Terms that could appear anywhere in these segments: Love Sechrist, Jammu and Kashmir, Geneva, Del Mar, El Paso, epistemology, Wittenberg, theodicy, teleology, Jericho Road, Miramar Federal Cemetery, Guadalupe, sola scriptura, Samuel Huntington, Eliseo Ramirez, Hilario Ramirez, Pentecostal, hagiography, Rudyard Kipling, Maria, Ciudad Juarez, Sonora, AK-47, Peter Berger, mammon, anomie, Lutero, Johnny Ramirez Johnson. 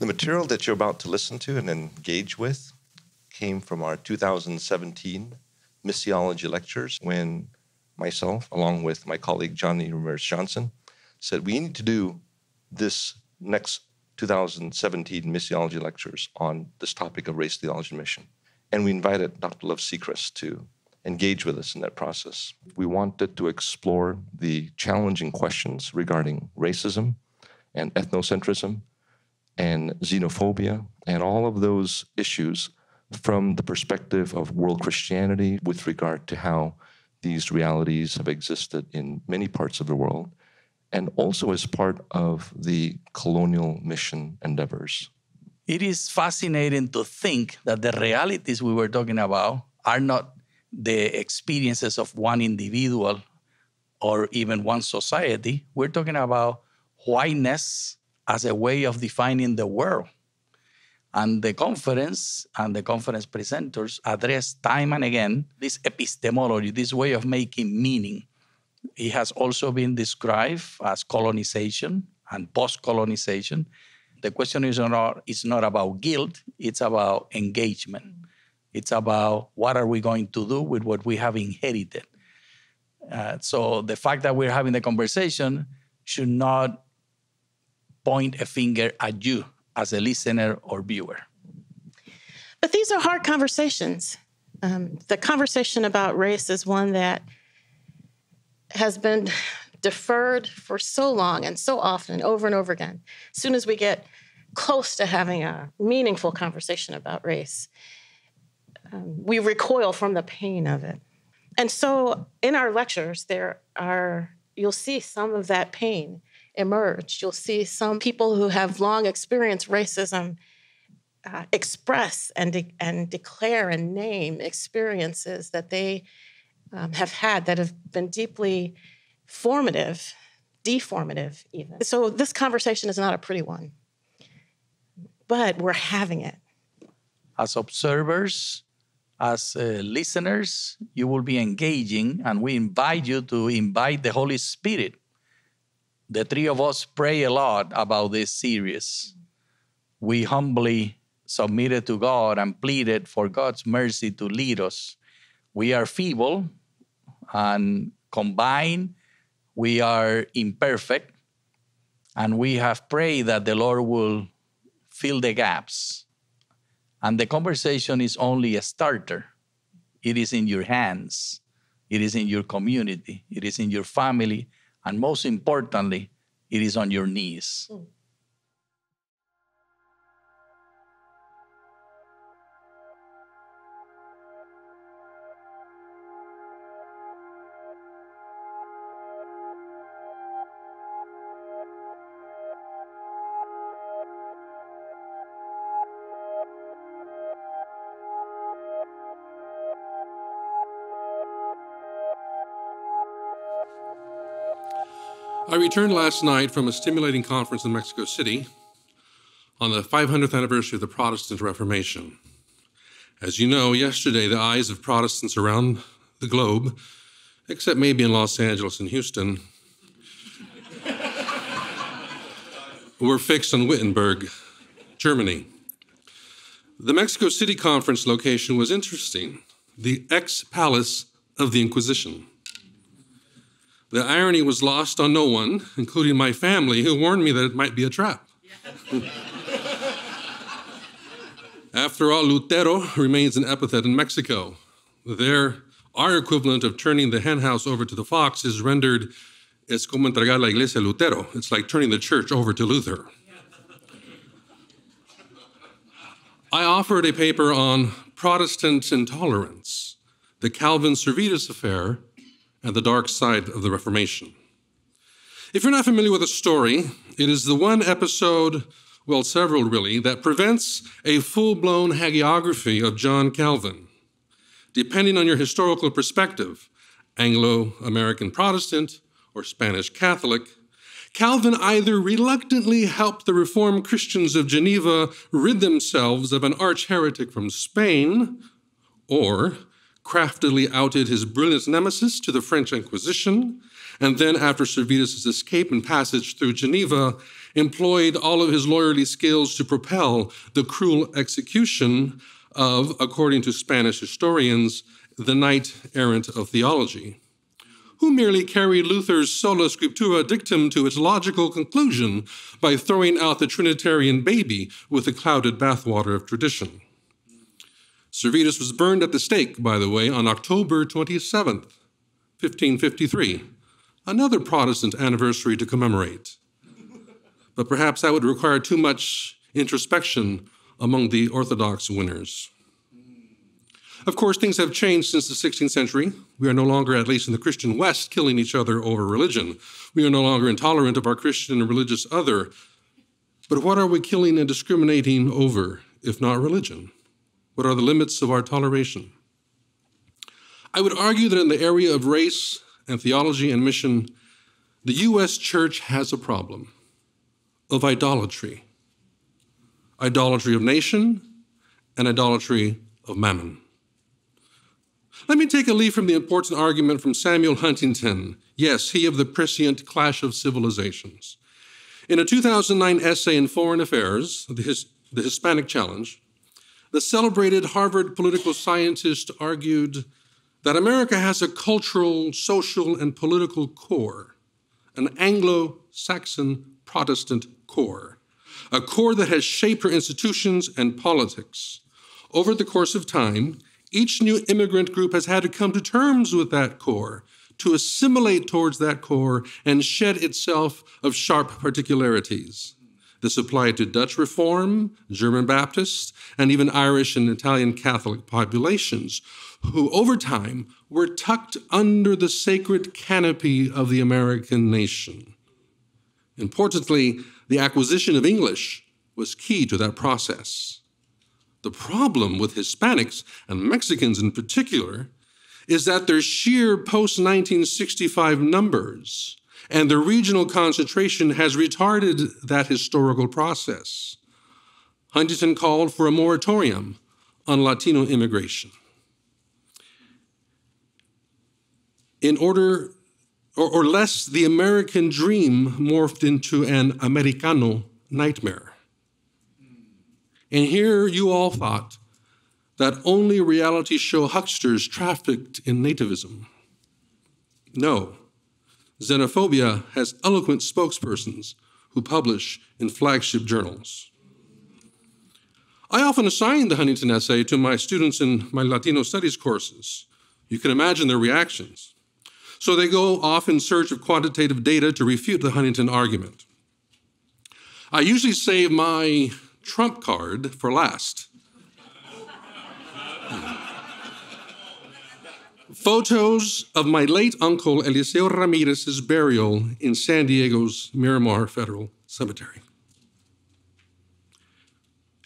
The material that you're about to listen to and engage with came from our 2017 missiology lectures when myself, along with my colleague Johnny Ramirez Johnson, said we need to do this next 2017 missiology lectures on this topic of race, theology, and mission. And we invited Dr. Love Sechrist to engage with us in that process. We wanted to explore the challenging questions regarding racism and ethnocentrism and xenophobia and all of those issues from the perspective of world Christianity with regard to how these realities have existed in many parts of the world, and also as part of the colonial mission endeavors. It is fascinating to think that the realities we were talking about are not the experiences of one individual or even one society. We're talking about whiteness as a way of defining the world. And the conference presenters address time and again this epistemology, this way of making meaning. It has also been described as colonization and post-colonization. The question is not about guilt, it's about engagement. It's about what are we going to do with what we have inherited. So the fact that we're having the conversation should not point a finger at you as a listener or viewer. But these are hard conversations. The conversation about race is one that has been deferred for so long and so often, over and over again. As soon as we get close to having a meaningful conversation about race, we recoil from the pain of it. And so in our lectures, you'll see some of that pain emerge. You'll see some people who have long experienced racism express and declare and name experiences that they have had that have been deeply formative, deformative even. So this conversation is not a pretty one, but we're having it. As observers, as listeners, you will be engaging, and we invite you to invite the Holy Spirit. The three of us pray a lot about this series. We humbly submitted to God and pleaded for God's mercy to lead us. We are feeble, and combined, we are imperfect, and we have prayed that the Lord will fill the gaps. And the conversation is only a starter. It is in your hands. It is in your community. It is in your family. And most importantly, it is on your knees. I returned last night from a stimulating conference in Mexico City on the 500th anniversary of the Protestant Reformation. As you know, yesterday the eyes of Protestants around the globe, except maybe in Los Angeles and Houston, were fixed on Wittenberg, Germany. The Mexico City conference location was interesting, the ex-palace of the Inquisition. The irony was lost on no one, including my family, who warned me that it might be a trap. After all, Lutero remains an epithet in Mexico. There, our equivalent of turning the henhouse over to the fox is rendered, es como entregar la iglesia a Lutero. It's like turning the church over to Luther. I offered a paper on Protestant intolerance, the Calvin Servetus affair, and the dark side of the Reformation. If you're not familiar with the story, it is the one episode, well, several really, that prevents a full-blown hagiography of John Calvin. Depending on your historical perspective, Anglo-American Protestant or Spanish Catholic, Calvin either reluctantly helped the Reformed Christians of Geneva rid themselves of an arch-heretic from Spain, or craftily outed his brilliant nemesis to the French Inquisition, and then after Servetus' escape and passage through Geneva, employed all of his lawyerly skills to propel the cruel execution of, according to Spanish historians, the knight-errant of theology, who merely carried Luther's sola scriptura dictum to its logical conclusion by throwing out the Trinitarian baby with the clouded bathwater of tradition. Servetus was burned at the stake, by the way, on October 27th, 1553, another Protestant anniversary to commemorate. But perhaps that would require too much introspection among the Orthodox winners. Of course, things have changed since the 16th century. We are no longer, at least in the Christian West, killing each other over religion. We are no longer intolerant of our Christian and religious other. But what are we killing and discriminating over, if not religion? What are the limits of our toleration? I would argue that in the area of race and theology and mission, the U.S. church has a problem of idolatry. Idolatry of nation and idolatry of mammon. Let me take a leaf from the important argument from Samuel Huntington, yes, he of the prescient clash of civilizations. In a 2009 essay in Foreign Affairs, the Hispanic Challenge, the celebrated Harvard political scientist argued that America has a cultural, social, and political core, an Anglo-Saxon Protestant core, a core that has shaped her institutions and politics. Over the course of time, each new immigrant group has had to come to terms with that core, to assimilate towards that core and shed itself of sharp particularities. This applied to Dutch Reform, German Baptists, and even Irish and Italian Catholic populations, who over time were tucked under the sacred canopy of the American nation. Importantly, the acquisition of English was key to that process. The problem with Hispanics, and Mexicans in particular, is that their sheer post-1965 numbers and their regional concentration has retarded that historical process. Huntington called for a moratorium on Latino immigration. In order, or lest the American dream morphed into an Americano nightmare. And here you all thought that only reality show hucksters trafficked in nativism. No, xenophobia has eloquent spokespersons who publish in flagship journals. I often assign the Huntington essay to my students in my Latino studies courses. You can imagine their reactions. So they go off in search of quantitative data to refute the Huntington argument. I usually save my Trump card for last. Photos of my late uncle Eliseo Ramirez's burial in San Diego's Miramar Federal Cemetery.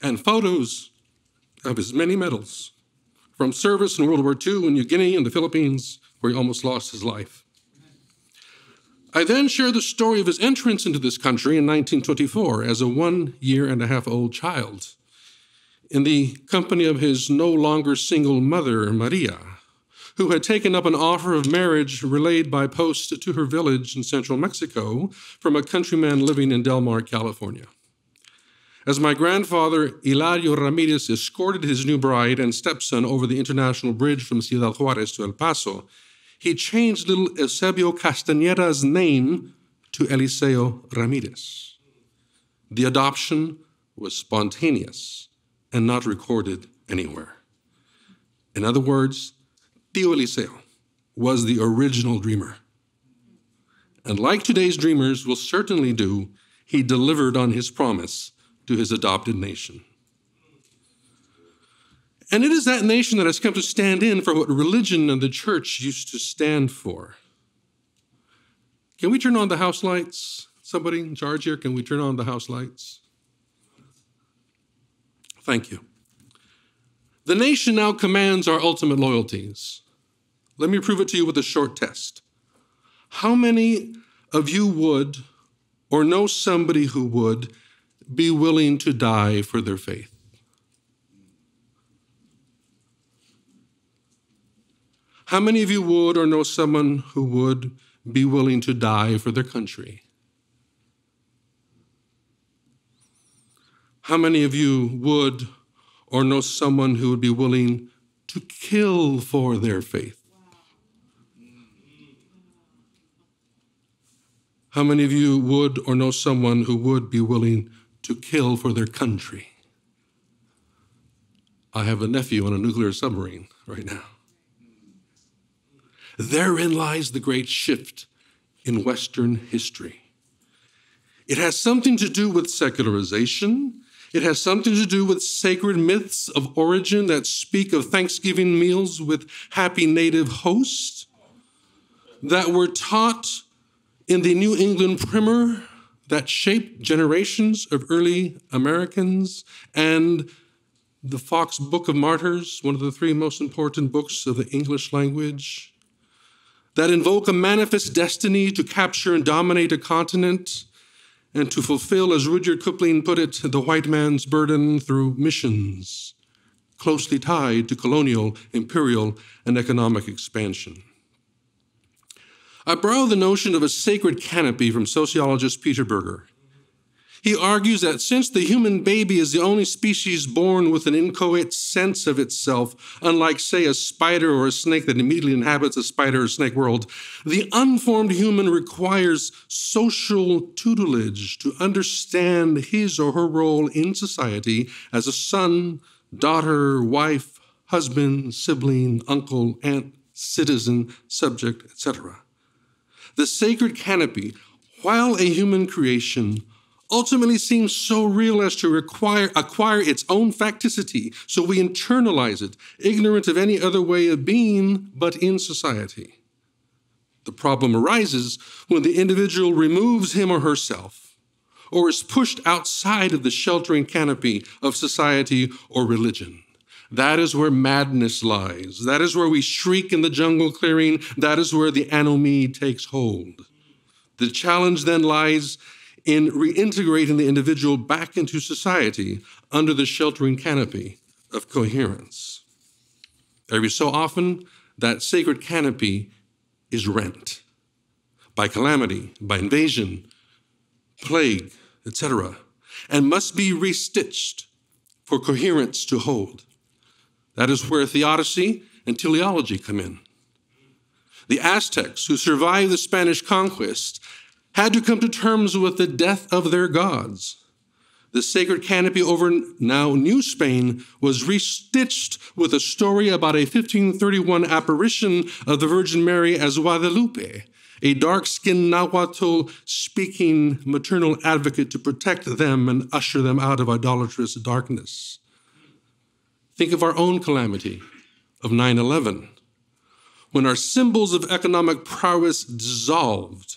And photos of his many medals from service in World War II in New Guinea and the Philippines, where he almost lost his life. I then share the story of his entrance into this country in 1924 as a 1-year-and-a-half-old child in the company of his no longer single mother, Maria, who had taken up an offer of marriage relayed by post to her village in central Mexico from a countryman living in Del Mar, California. As my grandfather, Hilario Ramirez, escorted his new bride and stepson over the international bridge from Ciudad Juarez to El Paso, he changed little Eusebio Castañeda's name to Eliseo Ramirez. The adoption was spontaneous and not recorded anywhere. In other words, Tío Eliseo was the original dreamer. And like today's dreamers will certainly do, he delivered on his promise to his adopted nation. And it is that nation that has come to stand in for what religion and the church used to stand for. Can we turn on the house lights? Somebody in charge here, can we turn on the house lights? Thank you. The nation now commands our ultimate loyalties. Let me prove it to you with a short test. How many of you would, or know somebody who would, be willing to die for their faith? How many of you would or know someone who would be willing to die for their country? How many of you would or know someone who would be willing to kill for their faith? How many of you would or know someone who would be willing to kill for their country? I have a nephew on a nuclear submarine right now. Therein lies the great shift in Western history. It has something to do with secularization. It has something to do with sacred myths of origin that speak of Thanksgiving meals with happy native hosts that were taught in the New England primer that shaped generations of early Americans, and the Fox Book of Martyrs, one of the three most important books of the English language, that invoke a manifest destiny to capture and dominate a continent and to fulfill, as Rudyard Kipling put it, the white man's burden through missions, closely tied to colonial, imperial, and economic expansion. I borrow the notion of a sacred canopy from sociologist Peter Berger. He argues that since the human baby is the only species born with an inchoate sense of itself, unlike, say, a spider or a snake that immediately inhabits a spider or snake world, the unformed human requires social tutelage to understand his or her role in society as a son, daughter, wife, husband, sibling, uncle, aunt, citizen, subject, etc. The sacred canopy, while a human creation, ultimately seems so real as to acquire its own facticity, so we internalize it, ignorant of any other way of being but in society. The problem arises when the individual removes him or herself, or is pushed outside of the sheltering canopy of society or religion. That is where madness lies. That is where we shriek in the jungle clearing. That is where the anomie takes hold. The challenge then lies in reintegrating the individual back into society under the sheltering canopy of coherence. Every so often, that sacred canopy is rent by calamity, by invasion, plague, etc., and must be restitched for coherence to hold. That is where theodicy and teleology come in. The Aztecs, who survived the Spanish conquest, had to come to terms with the death of their gods. The sacred canopy over now New Spain was restitched with a story about a 1531 apparition of the Virgin Mary as Guadalupe, a dark-skinned Nahuatl-speaking maternal advocate to protect them and usher them out of idolatrous darkness. Think of our own calamity of 9/11, when our symbols of economic prowess dissolved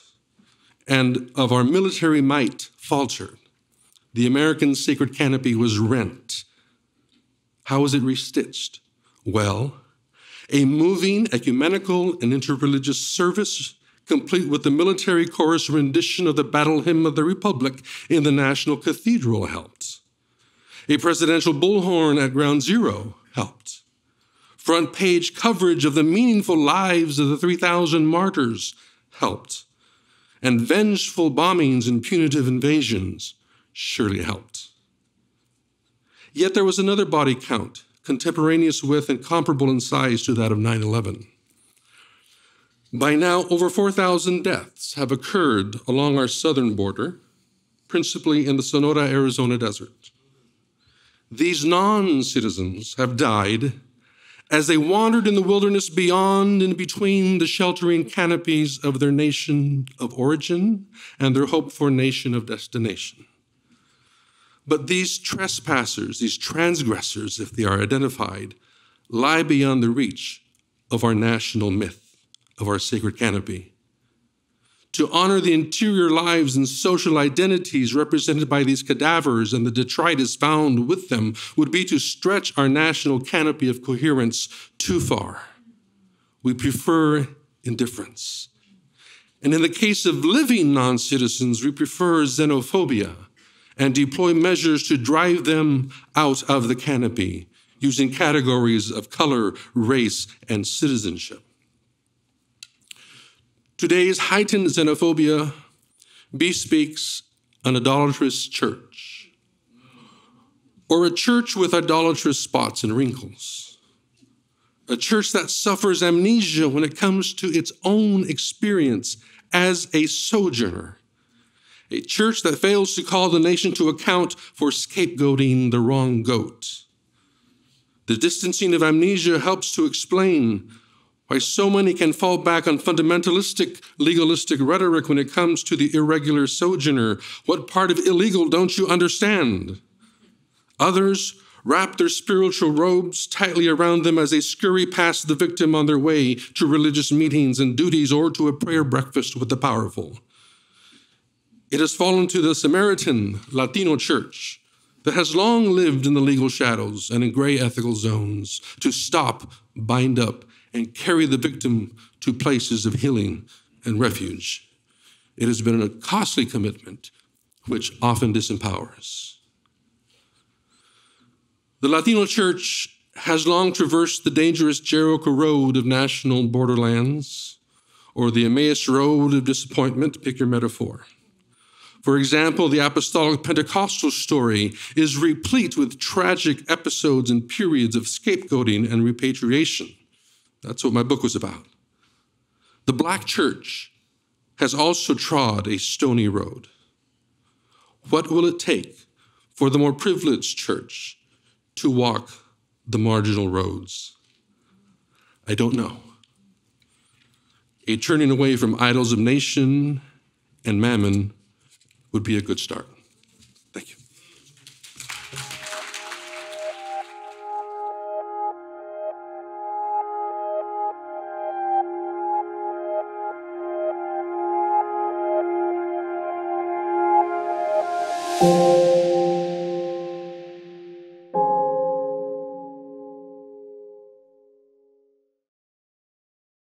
and of our military might faltered. The American sacred canopy was rent. How was it restitched? Well, a moving ecumenical and interreligious service complete with the military chorus rendition of the Battle Hymn of the Republic in the National Cathedral helped. A presidential bullhorn at Ground Zero helped. Front page coverage of the meaningful lives of the 3,000 martyrs helped. And vengeful bombings and punitive invasions surely helped. Yet there was another body count, contemporaneous with and comparable in size to that of 9/11. By now, over 4,000 deaths have occurred along our southern border, principally in the Sonora, Arizona desert. These non-citizens have died as they wandered in the wilderness beyond and between the sheltering canopies of their nation of origin and their hoped-for nation of destination. But these trespassers, these transgressors, if they are identified, lie beyond the reach of our national myth, of our sacred canopy. To honor the interior lives and social identities represented by these cadavers and the detritus found with them would be to stretch our national canopy of coherence too far. We prefer indifference. And in the case of living non-citizens, we prefer xenophobia and deploy measures to drive them out of the canopy using categories of color, race, and citizenship. Today's heightened xenophobia bespeaks an idolatrous church, or a church with idolatrous spots and wrinkles, a church that suffers amnesia when it comes to its own experience as a sojourner, a church that fails to call the nation to account for scapegoating the wrong goat. The distancing of amnesia helps to explain why so many can fall back on fundamentalistic, legalistic rhetoric when it comes to the irregular sojourner. What part of illegal don't you understand? Others wrap their spiritual robes tightly around them as they scurry past the victim on their way to religious meetings and duties or to a prayer breakfast with the powerful. It has fallen to the Samaritan Latino church that has long lived in the legal shadows and in gray ethical zones to stop, bind up, and carry the victim to places of healing and refuge. It has been a costly commitment which often disempowers. The Latino church has long traversed the dangerous Jericho Road of national borderlands, or the Emmaus Road of disappointment, pick your metaphor. For example, the apostolic Pentecostal story is replete with tragic episodes and periods of scapegoating and repatriation. That's what my book was about. The Black church has also trod a stony road. What will it take for the more privileged church to walk the marginal roads? I don't know. A turning away from idols of nation and mammon would be a good start.